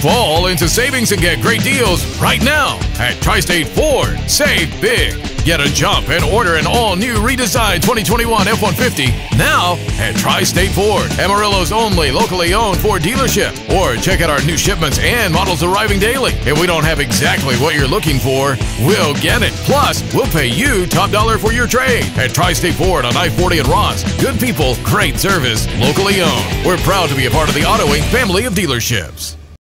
Fall into savings and get great deals right now at Tri-State Ford. Save big. Get a jump and order an all-new redesigned 2021 F-150 now at Tri-State Ford, Amarillo's only locally owned Ford dealership. Or check out our new shipments and models arriving daily. If we don't have exactly what you're looking for, we'll get it. Plus, we'll pay you top dollar for your trade at Tri-State Ford on I-40 and Ross. Good people, great service, locally owned. We're proud to be a part of the AutoWing family of dealerships.